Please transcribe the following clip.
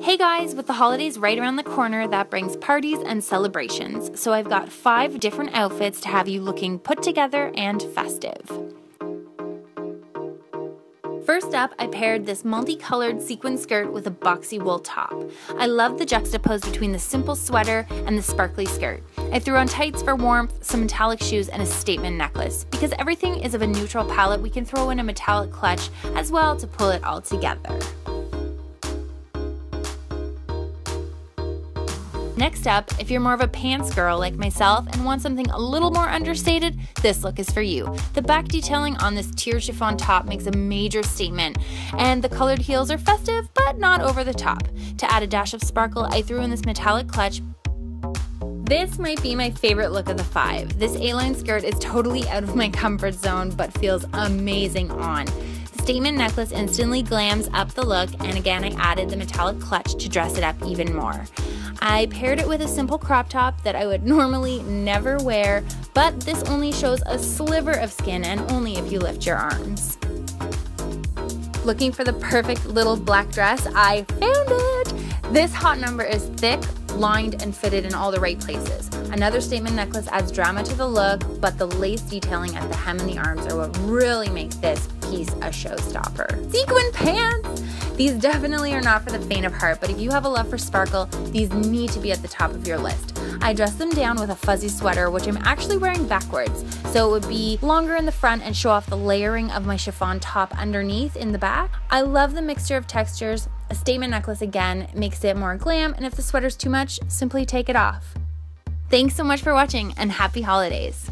Hey guys, with the holidays right around the corner, that brings parties and celebrations, so I've got 5 different outfits to have you looking put together and festive. First up, I paired this multicolored sequin skirt with a boxy wool top. I love the juxtapose between the simple sweater and the sparkly skirt. I threw on tights for warmth, some metallic shoes, and a statement necklace. Because everything is of a neutral palette, we can throw in a metallic clutch as well to pull it all together. Next up, if you're more of a pants girl like myself and want something a little more understated, this look is for you. The back detailing on this tiered chiffon top makes a major statement, and the colored heels are festive but not over the top. To add a dash of sparkle, I threw in this metallic clutch. This might be my favorite look of the 5. This A-line skirt is totally out of my comfort zone but feels amazing on. The statement necklace instantly glams up the look, and again I added the metallic clutch to dress it up even more. I paired it with a simple crop top that I would normally never wear, but this only shows a sliver of skin and only if you lift your arms. Looking for the perfect little black dress? I found it! This hot number is thick, lined, and fitted in all the right places. Another statement necklace adds drama to the look, but the lace detailing at the hem and the arms are what really makes this piece a showstopper. Sequin pants! These definitely are not for the faint of heart, but if you have a love for sparkle, these need to be at the top of your list. I dressed them down with a fuzzy sweater, which I'm actually wearing backwards, so it would be longer in the front and show off the layering of my chiffon top underneath in the back. I love the mixture of textures. A statement necklace again makes it more glam, and if the sweater's too much, simply take it off. Thanks so much for watching, and happy holidays!